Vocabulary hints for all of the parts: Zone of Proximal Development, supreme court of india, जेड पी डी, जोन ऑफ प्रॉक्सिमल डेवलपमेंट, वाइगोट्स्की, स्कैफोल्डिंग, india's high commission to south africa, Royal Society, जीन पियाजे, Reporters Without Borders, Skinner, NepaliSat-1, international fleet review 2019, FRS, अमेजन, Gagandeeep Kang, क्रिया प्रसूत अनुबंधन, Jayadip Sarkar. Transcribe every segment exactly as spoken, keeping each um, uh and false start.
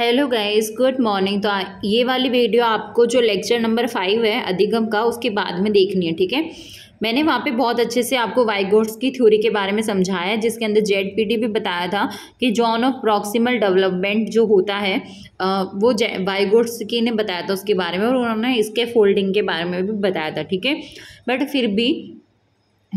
Hello guys, good morning. तो ये वाली वीडियो आपको जो लेक्चर नंबर फाइव है अधिगम का, उसके बाद में देखनी है, ठीक है। मैंने वहाँ पे बहुत अच्छे से आपको वाइगोट्स्की की थ्योरी के बारे में समझाया है, जिसके अंदर जेड पी टी भी बताया था कि जोन ऑफ प्रॉक्सिमल डेवलपमेंट जो होता है वो वाइगोट्स्की ने बताया था उसके बारे में, और उन्होंने इसके फोल्डिंग के बारे में भी बताया था, ठीक है। बट फिर भी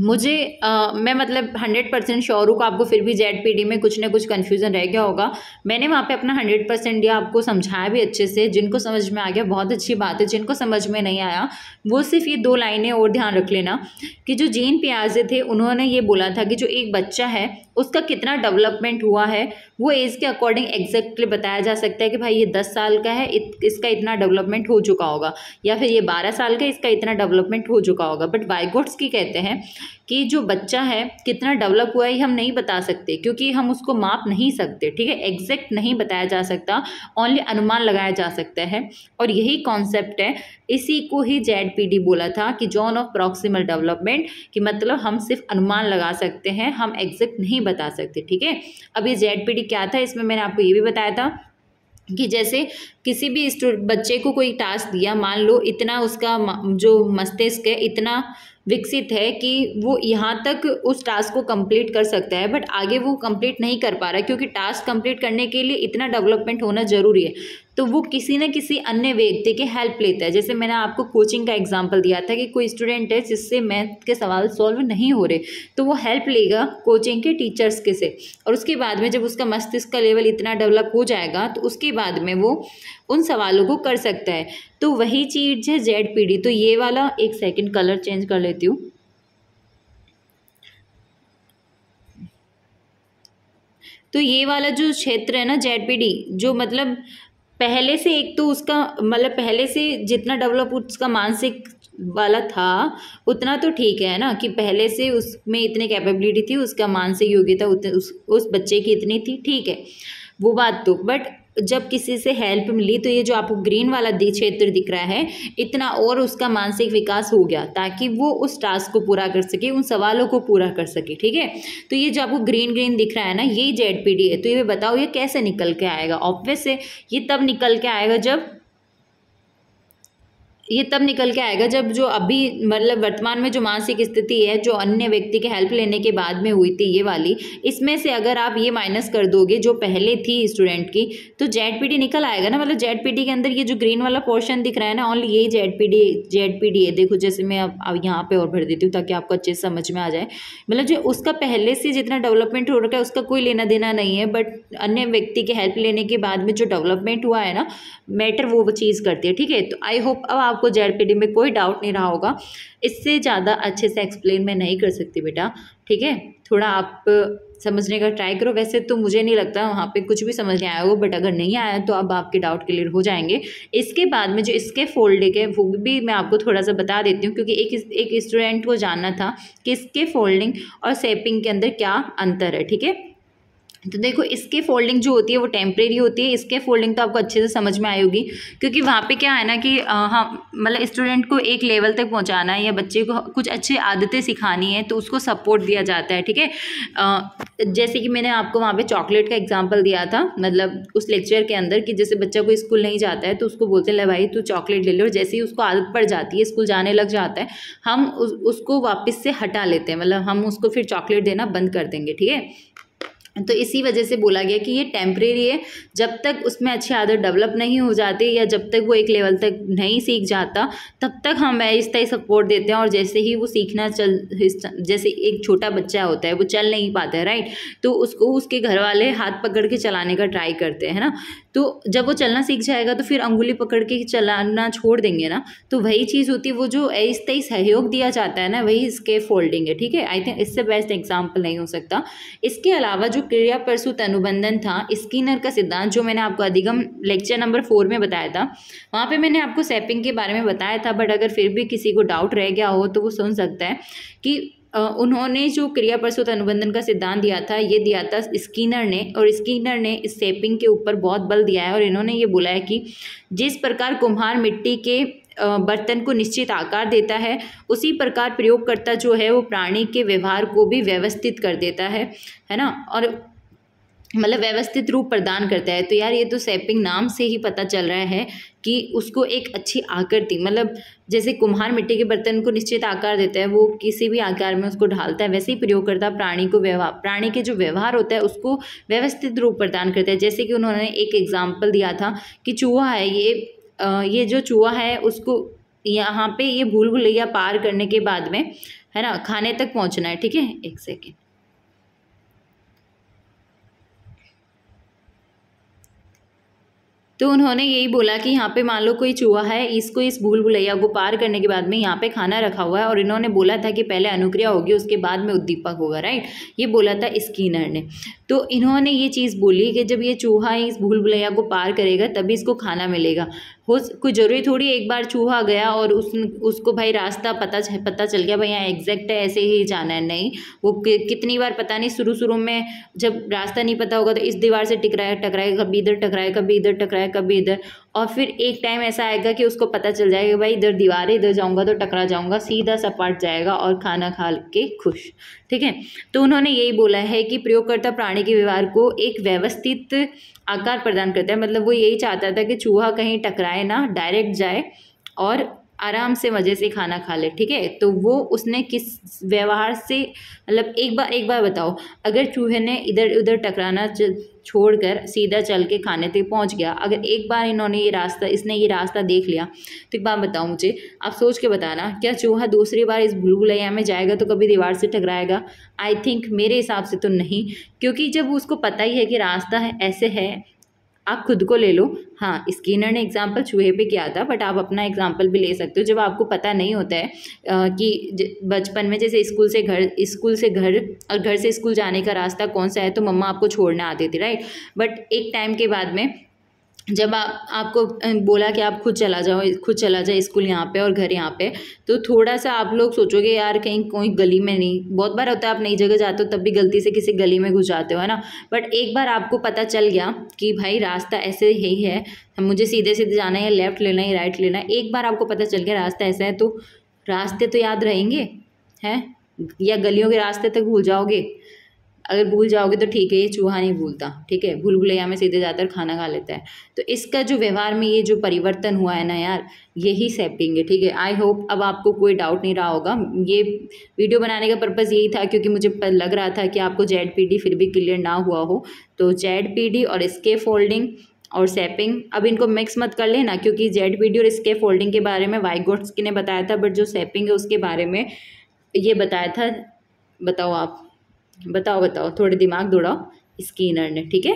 मुझे आ, मैं मतलब हंड्रेड परसेंट श्योर हूँ कि आपको फिर भी जेड पी डी में कुछ ना कुछ कन्फ्यूज़न रह गया होगा। मैंने वहाँ पे अपना हंड्रेड परसेंट दिया, आपको समझाया भी अच्छे से। जिनको समझ में आ गया बहुत अच्छी बात है, जिनको समझ में नहीं आया वो सिर्फ ये दो लाइनें और ध्यान रख लेना कि जो जीन पियाजे थे उन्होंने ये बोला था कि जो एक बच्चा है उसका कितना डेवलपमेंट हुआ है वो एज के अकॉर्डिंग एग्जैक्टली बताया जा सकता है कि भाई ये दस साल का है, इसका इतना डेवलपमेंट हो चुका होगा, या फिर ये बारह साल का, इसका इतना डेवलपमेंट हो चुका होगा। बट वाइगोट्स्की कहते हैं कि जो बच्चा है कितना डेवलप हुआ है हम नहीं बता सकते, क्योंकि हम उसको माप नहीं सकते, ठीक है। एग्जैक्ट नहीं बताया जा सकता, ओनली अनुमान लगाया जा सकता है। और यही कॉन्सेप्ट है, इसी को ही जेडपीडी बोला था कि जोन ऑफ प्रॉक्सिमल डेवलपमेंट, कि मतलब हम सिर्फ अनुमान लगा सकते हैं, हम एग्जैक्ट नहीं बता सकते, ठीक है। अब ये जेडपीडी क्या था, इसमें मैंने आपको ये भी बताया था कि जैसे किसी भी बच्चे को कोई टास्क दिया, मान लो इतना उसका जो मस्तिष्क है इतना विकसित है कि वो यहाँ तक उस टास्क को कंप्लीट कर सकता है, बट आगे वो कंप्लीट नहीं कर पा रहा, क्योंकि टास्क कंप्लीट करने के लिए इतना डेवलपमेंट होना ज़रूरी है। तो वो किसी न किसी अन्य व्यक्ति की हेल्प लेता है। जैसे मैंने आपको कोचिंग का एग्जांपल दिया था कि कोई स्टूडेंट है जिससे मैथ के सवाल सॉल्व नहीं हो रहे, तो वो हेल्प लेगा कोचिंग के टीचर्स के से, और उसके बाद में जब उसका मस्तिष्क का लेवल इतना डेवलप हो जाएगा तो उसके बाद में वो उन सवालों को कर सकता है। तो वही चीज़ है जेड पी डी। तो ये वाला, एक सेकेंड कलर चेंज कर लेती हूँ, तो ये वाला जो क्षेत्र है ना जेड पी डी, जो मतलब पहले से एक तो उसका मतलब पहले से जितना डेवलप उसका मानसिक वाला था उतना तो ठीक है ना, कि पहले से उसमें इतनी कैपेबिलिटी थी, उसका मानसिक योग्यता उस उस बच्चे की इतनी थी, ठीक है वो बात तो। बट जब किसी से हेल्प मिली तो ये जो आपको ग्रीन वाला क्षेत्र दिख रहा है, इतना और उसका मानसिक विकास हो गया ताकि वो उस टास्क को पूरा कर सके, उन सवालों को पूरा कर सके, ठीक है। तो ये जो आपको ग्रीन ग्रीन दिख रहा है ना, ये जेडपीडी है। तो ये बताओ ये कैसे निकल के आएगा? ऑब्वियस है, ये तब निकल के आएगा जब ये तब निकल के आएगा जब जो अभी मतलब वर्तमान में जो मानसिक स्थिति है जो अन्य व्यक्ति के हेल्प लेने के बाद में हुई थी, ये वाली, इसमें से अगर आप ये माइनस कर दोगे जो पहले थी स्टूडेंट की, तो जेडपीडी निकल आएगा ना। मतलब जेडपीडी के अंदर ये जो ग्रीन वाला पोर्शन दिख रहा है ना, ओनली यही जेडपीडी जेडपीडी है। देखो जैसे मैं अब यहाँ पे और भर देती हूँ ताकि आपको अच्छे से समझ में आ जाए। मतलब जो उसका पहले से जितना डेवलपमेंट हो रखा है उसका कोई लेना देना नहीं है, बट अन्य व्यक्ति के हेल्प लेने के बाद में जो डेवलपमेंट हुआ है ना, मैटर वो चीज़ करती है, ठीक है। तो आई होप अब आपको जेडपीडी में कोई डाउट नहीं रहा होगा। इससे ज़्यादा अच्छे से एक्सप्लेन मैं नहीं कर सकती बेटा, ठीक है। थोड़ा आप समझने का ट्राई करो। वैसे तो मुझे नहीं लगता वहाँ पे कुछ भी समझ में आया हो, बट अगर नहीं आया तो अब आपके डाउट क्लियर हो जाएंगे। इसके बाद में जो इसके फोल्डिंग है वो भी मैं आपको थोड़ा सा बता देती हूँ, क्योंकि एक एक स्टूडेंट को जानना था कि इसके फोल्डिंग और शेपिंग के अंदर क्या अंतर है, ठीक है। तो देखो इसके फोल्डिंग जो होती है वो टेम्प्रेरी होती है। इसके फोल्डिंग तो आपको अच्छे से समझ में आई होगी, क्योंकि वहाँ पे क्या है ना कि हाँ मतलब स्टूडेंट को एक लेवल तक पहुँचाना है या बच्चे को कुछ अच्छी आदतें सिखानी है तो उसको सपोर्ट दिया जाता है, ठीक है। जैसे कि मैंने आपको वहाँ पे चॉकलेट का एग्जाम्पल दिया था, मतलब उस लेक्चर के अंदर, कि जैसे बच्चा कोई स्कूल नहीं जाता है तो उसको बोलते हैं ले भाई तू चॉकलेट ले ले, और जैसे ही उसको आदत पड़ जाती है स्कूल जाने लग जाता है, हम उसको वापस से हटा लेते हैं, मतलब हम उसको फिर चॉकलेट देना बंद कर देंगे, ठीक है। तो इसी वजह से बोला गया कि ये टेम्परेरी है। जब तक उसमें अच्छी आदत डेवलप नहीं हो जाती या जब तक वो एक लेवल तक नहीं सीख जाता तब तक हम ऐसा सपोर्ट देते हैं, और जैसे ही वो सीखना चल जैसे एक छोटा बच्चा होता है वो चल नहीं पाता है, राइट, तो उसको उसके घर वाले हाथ पकड़ के चलाने का ट्राई करते हैं ना। तो जब वो चलना सीख जाएगा तो फिर अंगुली पकड़ के चलाना छोड़ देंगे ना। तो वही चीज़ होती है, वो जो ऐसा सहयोग दिया जाता है ना, वही इसके फोल्डिंग है, ठीक है। आई थिंक इससे बेस्ट एग्जाम्पल नहीं हो सकता। इसके अलावा जो क्रिया प्रसूत अनुबंधन था, स्किनर का सिद्धांत, जो मैंने आपको अधिगम लेक्चर नंबर फोर में बताया था, वहाँ पे मैंने आपको शेपिंग के बारे में बताया था। बट अगर फिर भी किसी को डाउट रह गया हो तो वो सुन सकता है कि उन्होंने जो क्रिया प्रसूत अनुबंधन का सिद्धांत दिया था ये दिया था स्किनर ने, और स्किनर ने इस शेपिंग के ऊपर बहुत बल दिया है। और इन्होंने ये बोला है कि जिस प्रकार कुम्हार मिट्टी के बर्तन को निश्चित आकार देता है, उसी प्रकार प्रयोगकर्ता जो है वो प्राणी के व्यवहार को भी व्यवस्थित कर देता है है ना। और मतलब व्यवस्थित रूप प्रदान करता है। तो यार ये तो सैपिंग नाम से ही पता चल रहा है कि उसको एक अच्छी आकृति, मतलब जैसे कुम्हार मिट्टी के बर्तन को निश्चित आकार देता है, वो किसी भी आकार में उसको ढालता है, वैसे ही प्रयोगकर्ता प्राणी को व्यवहार, प्राणी के जो व्यवहार होता है उसको व्यवस्थित रूप प्रदान करता है। जैसे कि उन्होंने एक एग्जाम्पल दिया था कि चूहा है, ये आ, ये जो चूहा है उसको यहाँ पे ये भूल भुलैया पार करने के बाद में, है ना, खाने तक पहुँचना है। ठीक है, एक सेकेंड। तो उन्होंने यही बोला कि यहाँ पे मान लो कोई चूहा है, इसको इस भूल भुलैया को पार करने के बाद में यहाँ पे खाना रखा हुआ है, और इन्होंने बोला था कि पहले अनुक्रिया होगी उसके बाद में उद्दीपक होगा, राइट, ये बोला था स्किनर ने। तो इन्होंने ये चीज़ बोली कि जब ये चूहा इस भूल भुलैया को पार करेगा तभी इसको खाना मिलेगा। हो कोई ज़रूरी थोड़ी एक बार चूहा गया और उस उसको भाई रास्ता पता पता चल गया, भाई यहाँ एग्जैक्ट है ऐसे ही जाना है, नहीं। वो कि, कितनी बार पता नहीं, शुरू शुरू में जब रास्ता नहीं पता होगा तो इस दीवार से टकराया टकराए कभी इधर टकराए कभी इधर टकराए कभी इधर, और फिर एक टाइम ऐसा आएगा कि उसको पता चल जाएगा भाई इधर दीवार है, इधर जाऊँगा तो टकरा जाऊँगा, सीधा सपाट जाएगा और खाना खा के खुश। ठीक है, तो उन्होंने यही बोला है कि प्रयोगकर्ता प्राणी के व्यवहार को एक व्यवस्थित आकार प्रदान करता है। मतलब वो यही चाहता था कि चूहा कहीं टकराए ना, डायरेक्ट जाए और आराम से मज़े से खाना खा ले। ठीक है, तो वो उसने किस व्यवहार से, मतलब एक बार एक बार बताओ, अगर चूहे ने इधर उधर टकराना छोड़कर सीधा चल के खाने तक पहुंच गया, अगर एक बार इन्होंने ये रास्ता इसने ये रास्ता देख लिया, तो एक बार बताओ मुझे, आप सोच के बताना, क्या चूहा दूसरी बार इस भूल भुलैया में जाएगा तो कभी दीवार से टकराएगा? आई थिंक मेरे हिसाब से तो नहीं, क्योंकि जब उसको पता ही है कि रास्ता है ऐसे है। आप खुद को ले लो, हाँ स्किनर ने एग्जाम्पल चूहे पे किया था, बट आप अपना एग्जाम्पल भी ले सकते हो। जब आपको पता नहीं होता है आ, कि बचपन में जैसे स्कूल से घर स्कूल से घर और घर से स्कूल जाने का रास्ता कौन सा है, तो मम्मा आपको छोड़ने आती थी, राइट। बट एक टाइम के बाद में जब आप आपको बोला कि आप खुद चला जाओ खुद चला जाओ स्कूल यहाँ पे और घर यहाँ पे, तो थोड़ा सा आप लोग सोचोगे यार कहीं कोई गली में नहीं, बहुत बार होता है आप नई जगह जाते हो तब भी गलती से किसी गली में घुस जाते हो, है ना। बट एक बार आपको पता चल गया कि भाई रास्ता ऐसे ही है, मुझे सीधे सीधे जाना है, लेफ़्ट लेना है, राइट लेना है, एक बार आपको पता चल गया रास्ता ऐसा है, तो रास्ते तो याद रहेंगे हैं, या गलियों के रास्ते तक भूल जाओगे? अगर भूल जाओगे तो ठीक है, ये चूहा नहीं भूलता, ठीक है, भूल भुलैया में सीधे जाकर खाना खा लेता है। तो इसका जो व्यवहार में ये जो परिवर्तन हुआ है ना यार, यही सैपिंग है। ठीक है, आई होप अब आपको कोई डाउट नहीं रहा होगा। ये वीडियो बनाने का पर्पज़ यही था क्योंकि मुझे लग रहा था कि आपको जेड पी डी फिर भी क्लियर ना हुआ हो। तो जेड पी डी और स्कैफोल्डिंग और सैपिंग, अब इनको मिक्स मत कर लेना, क्योंकि जेड पी डी और स्कैफोल्डिंग के बारे में वाइगोट्स्की ने बताया था, बट जो सैपिंग है उसके बारे में ये बताया था, बताओ आप बताओ बताओ थोड़े दिमाग दौड़ाओ स्किनर ने। ठीक है,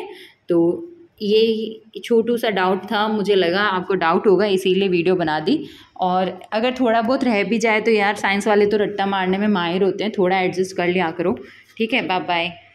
तो ये छोटू सा डाउट था, मुझे लगा आपको डाउट होगा इसीलिए वीडियो बना दी। और अगर थोड़ा बहुत रह भी जाए तो यार साइंस वाले तो रट्टा मारने में माहिर होते हैं, थोड़ा एडजस्ट कर लिया करो। ठीक है, बाय बाय।